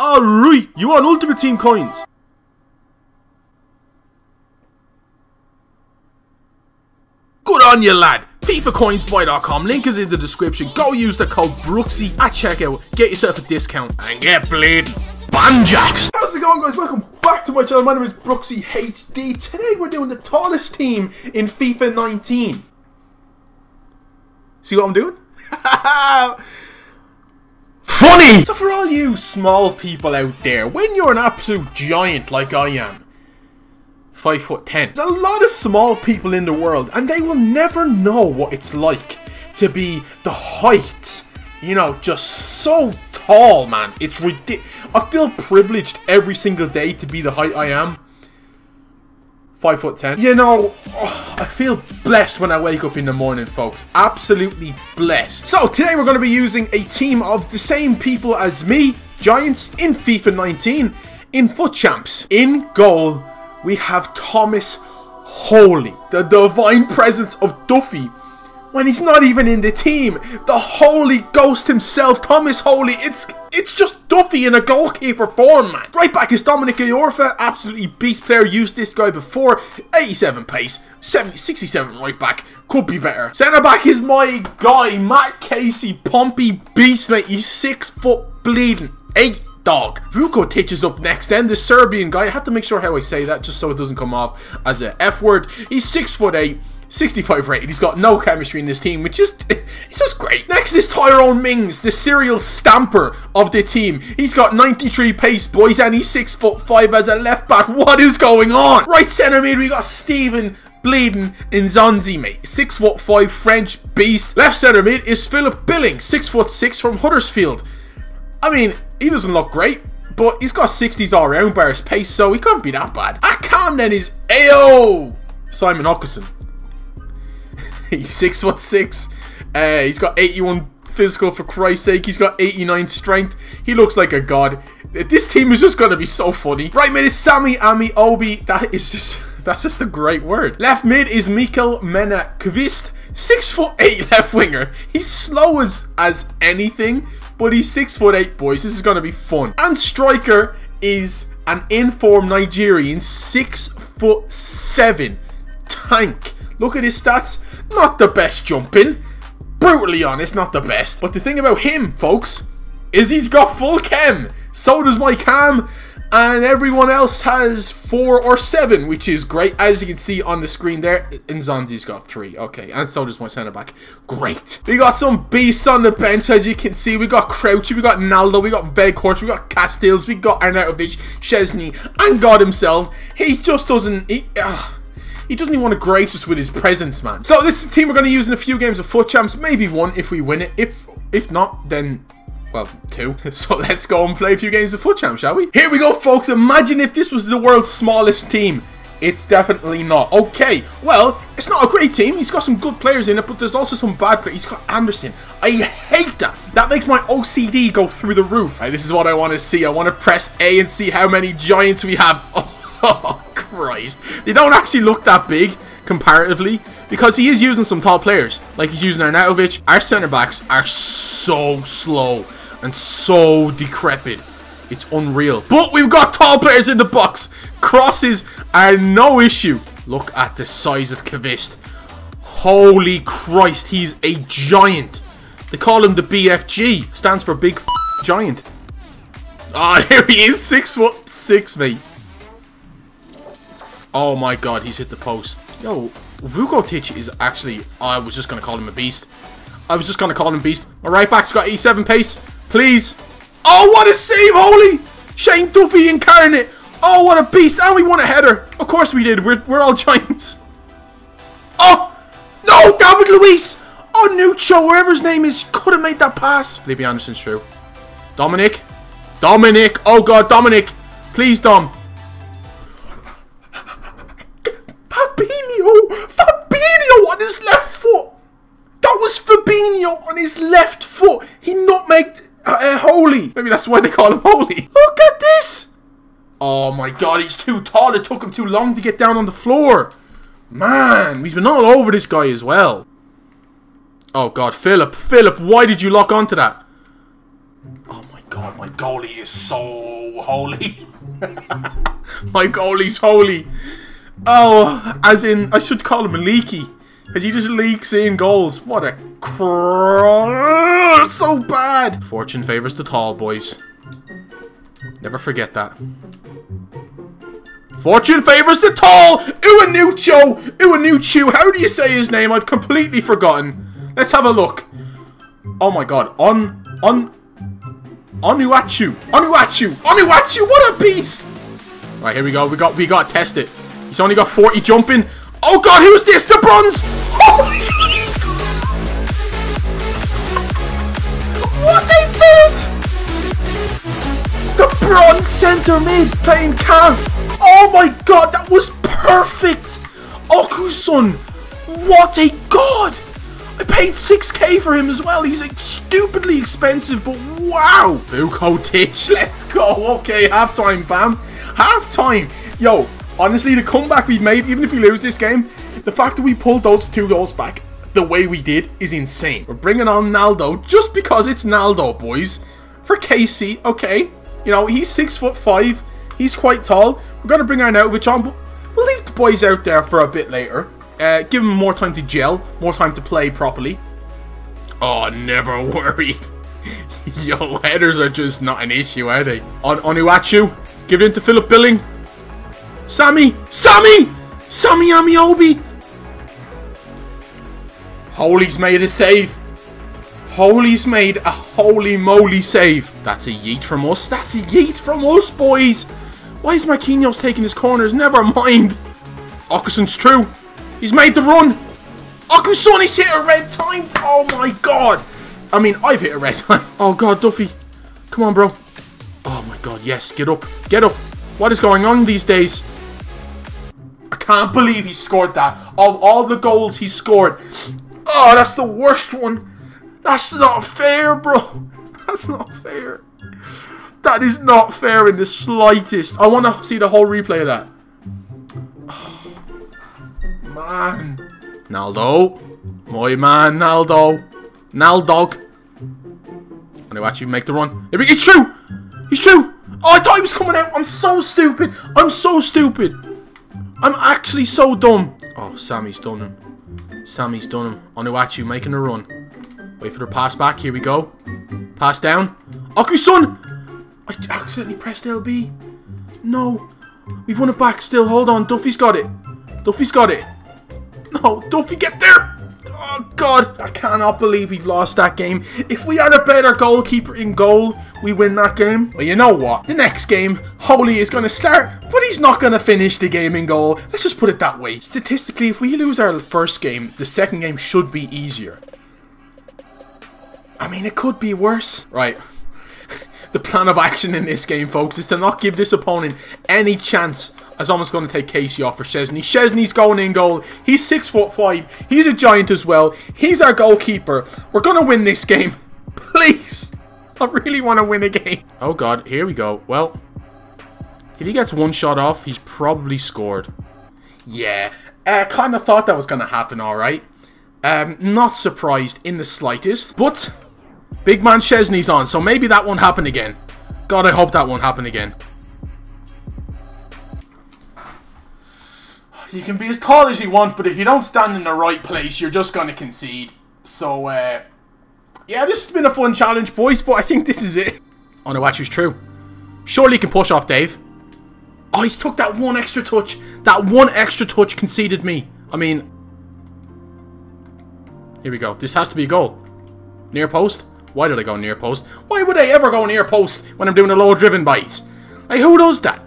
Alright, you want Ultimate Team coins? Good on you, lad! FIFACoinsBuy.com, link is in the description. Go use the code BRUXY at checkout, get yourself a discount, and get bleed banjacks! How's it going, guys? Welcome back to my channel. My name is BruxyHD. Today we're doing the tallest team in FIFA 19. See what I'm doing? Funny! So for all you small people out there, when you're an absolute giant like I am, 5'10", there's a lot of small people in the world and they will never know what it's like to be the height, you know, just so tall, man. It's ridiculous. I feel privileged every single day to be the height I am. 5'10". You know, oh, I feel blessed when I wake up in the morning, folks. Absolutely blessed. So today we're going to be using a team of the same people as me, giants, in FIFA 19, in Foot Champs. In goal, we have Thomas Holy, the divine presence of Duffy, when he's not even in the team. The Holy Ghost himself, Thomas Holy. It's just Duffy in a goalkeeper form, man. Right back is Dominic Iorfa, absolutely beast player. Used this guy before. 87 pace, 67 right back. Could be better. Centre back is my guy, Matt Casey, Pompey beast, mate. He's 6 foot bleeding 8. Dog. Vukotić is up next then, the Serbian guy. I had to make sure how I say that just so it doesn't come off as a F word. He's 6'8", 65 rated. He's got no chemistry in this team, which is it's just great. Next is Tyrone Mings, the serial stamper of the team. He's got 93 pace, boys, and he's 6'5" as a left back. What is going on? Right centre mid, we got Steven Nzonzi, mate. 6'5", French beast. Left centre mid is Philip Billing, 6'6", from Huddersfield. I mean, he doesn't look great, but he's got 60s all around by his pace, so he can't be that bad. At cam then is Ayo Simon Onuachu. He's 6'6". He's got 81 physical, for Christ's sake. He's got 89 strength. He looks like a god. This team is just going to be so funny. Right mid is Sammy Ameobi. That's just a great word. Left mid is Mikel Menakvist. 6'8" left winger. He's slow as anything, but he's 6'8", boys. This is going to be fun. And striker is an in-form Nigerian, 6'7", tank. Look at his stats. Not the best jumping. Brutally honest, not the best. But the thing about him, folks, is he's got full chem. So does my cam. And everyone else has 4 or 7, which is great. As you can see on the screen there, Nzonzi's got 3. Okay, and so does my centre-back. Great. We got some beasts on the bench, as you can see. We got Crouchy, we got Naldo, we got Vukotić, we got Castiles, we got Arnautovic, Chesney, and God himself. He just doesn't... He doesn't even want to grace us with his presence, man. So this is a team we're going to use in a few games of Foot Champs. Maybe one if we win it. If not, then... well, 2. So let's go and play a few games of Foot Champs, shall we? Here we go, folks. Imagine if this was the world's smallest team. It's definitely not. Okay, well, it's not a great team. He's got some good players in it, but there's also some bad players. He's got Anderson. I hate that. That makes my OCD go through the roof. Right, this is what I want to see. I want to press A and see how many giants we have. Oh, Christ. They don't actually look that big comparatively, because he is using some tall players. Like, he's using Arnautovic. Our centre-backs are so slow and so decrepit. It's unreal. But we've got tall players in the box. Crosses are no issue. Look at the size of Kvist. Holy Christ, he's a giant. They call him the BFG. Stands for Big Giant. Ah, oh, here he is. 6'6", mate. Oh my god, he's hit the post. Yo, Vukotić is actually... I was just going to call him a beast. I was just going to call him beast. My right back's got 87 pace. Please. Oh, what a save, Holy! Shane Duffy incarnate. Oh, what a beast. And we won a header. Of course we did. We're all giants. Oh! No! David Luis! Oh, Nucho, wherever his name is, could have made that pass. Libby Anderson's true. Dominic. Dominic. Oh, God, Dominic. Please, Dom. Fabinho on his left foot. That was Fabinho on his left foot. He nutmegged Holy. Maybe that's why they call him Holy. Look at this. Oh my god, he's too tall. It took him too long to get down on the floor. Man, we've been all over this guy as well. Oh god, Philip. Philip, why did you lock onto that? Oh my god. God, my goalie is so holy. My goalie's holy. Oh, as in, I should call him leaky. Because he just leaks in goals. What a so bad. Fortune favours the tall, boys. Never forget that. Fortune favours the tall! Iwanucho! How do you say his name? I've completely forgotten. Let's have a look. Oh my god. Onuachu! What a beast! Right, here we go. We got tested. He's only got 40 jumping. Oh god, who's this? The bronze! Oh my god, he's got... What a beast! The bronze centre mid playing calf. Oh my god, that was perfect! Okusun! What a god! I paid 6k for him as well. He's like, stupidly expensive, but wow! Vukotić, let's go. Okay, half-time, bam. Half-time. Yo, honestly, the comeback we've made, even if we lose this game, the fact that we pulled those 2 goals back the way we did is insane. We're bringing on Naldo just because it's Naldo, boys. For Casey, okay. You know, he's 6'5". He's quite tall. We're going to bring Arnautovic on, but we'll leave the boys out there for a bit later. Give him more time to gel, more time to play properly. Oh, never worry. Yo, headers are just not an issue, are they? On Onuachu, give it in to Philip Billing. Sammy Ameobi. Holy's made a save. Holy's made a holy moly save. That's a yeet from us. That's a yeet from us, boys. Why is Marquinhos taking his corners? Never mind. Okusun's true. He's made the run. Okusun, he's hit a red time. Oh my god. I mean, I've hit a red time. Oh god, Duffy. Come on, bro. Oh my god, yes. Get up. Get up. What is going on these days? I can't believe he scored that. Of all the goals he scored. Oh, that's the worst one. That's not fair, bro. That's not fair. That is not fair in the slightest. I want to see the whole replay of that. Oh, man. Naldo. My man, Naldo. Naldog. And he'll actually make the run. It's true. He's true. Oh, I thought he was coming out. I'm so stupid. I'm so stupid. I'm actually so dumb. Oh, Sammy's done him. Sammy's done him. Onuachu making a run. Wait for the pass back. Here we go. Pass down. Okusun! I accidentally pressed LB. No. We've won it back still. Hold on. Duffy's got it. Duffy's got it. No. Duffy, get there! Oh, God. I cannot believe we've lost that game. If we had a better goalkeeper in goal, we win that game. Well, you know what? The next game, Holy is going to start, but he's not going to finish the game in goal. Let's just put it that way. Statistically, if we lose our first game, the second game should be easier. I mean, it could be worse. Right. The plan of action in this game, folks, is to not give this opponent any chance. I was almost going to take Casey off for Chesney. Chesney's going in goal. He's 6'5". He's a giant as well. He's our goalkeeper. We're going to win this game. Please. I really want to win a game. Oh, God. Here we go. Well, if he gets one shot off, he's probably scored. Yeah. I kind of thought that was going to happen, all right. Not surprised in the slightest. But... big man Chesney's on, so maybe that won't happen again. God, I hope that won't happen again. You can be as tall as you want, but if you don't stand in the right place, you're just going to concede. So, yeah, this has been a fun challenge, boys, but I think this is it. Oh, no, actually, it's true. Surely you can push off Dave. Oh, he's took that one extra touch. That one extra touch conceded me. I mean... here we go. This has to be a goal. Near post? Why do they go near post? Why would I ever go near post when I'm doing a low driven bites? Like, who does that?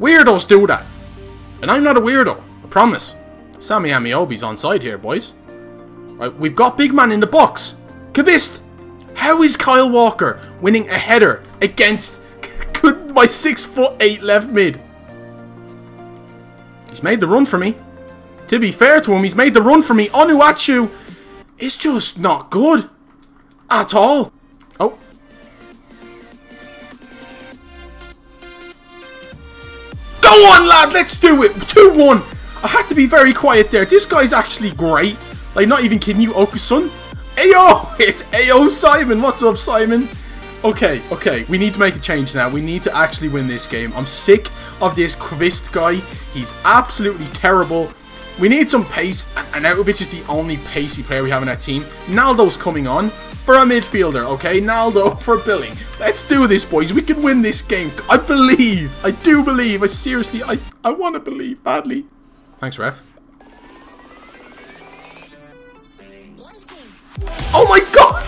Weirdos do that. And I'm not a weirdo. I promise. Sammy Ameobi's onside here, boys. Right, we've got big man in the box. Kvist! How is Kyle Walker winning a header against my 6'8" left mid? He's made the run for me. To be fair to him, he's made the run for me. Onuachu! It's just not good. At all. Oh. Go on, lad. Let's do it. 2-1. I had to be very quiet there. This guy's actually great. Like, not even kidding you, Okusun. Ayo. It's Ayo Simon. What's up, Simon? Okay, okay, we need to make a change now. We need to actually win this game. I'm sick of this Kvist guy. He's absolutely terrible. We need some pace, and Arnautovic is the only pacey player we have in our team. Naldo's coming on for a midfielder, okay? Naldo for Billing. Let's do this, boys. We can win this game. I believe. I do believe. I seriously, I want to believe badly. Thanks, ref. Oh my god!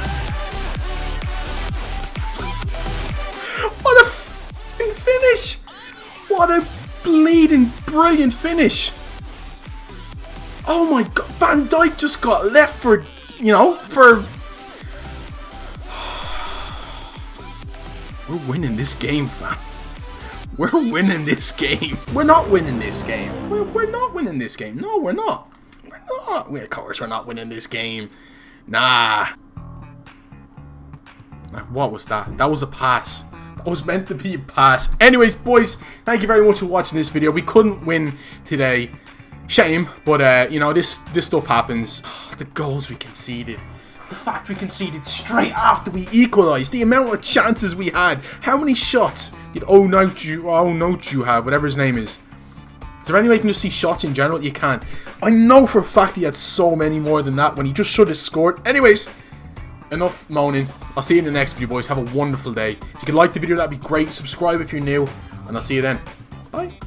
What a f***ing finish! What a bleeding brilliant finish! Oh my god, Van Dijk just got left for, you know, for... We're winning this game, fam. We're winning this game. We're not winning this game. We're not winning this game. No, we're not. We're not. Of course, we're not winning this game. Nah. What was that? That was a pass. It was meant to be a pass. Anyways, boys, thank you very much for watching this video. We couldn't win today. Shame, but you know, this stuff happens. Oh, the goals we conceded. The fact we conceded straight after we equalised. The amount of chances we had. How many shots did Onuachu have, whatever his name is? Is there any way you can just see shots in general? You can't. I know for a fact he had so many more than that when he just should have scored. Anyways, enough moaning. I'll see you in the next video, boys. Have a wonderful day. If you could like the video, that'd be great. Subscribe if you're new, and I'll see you then. Bye.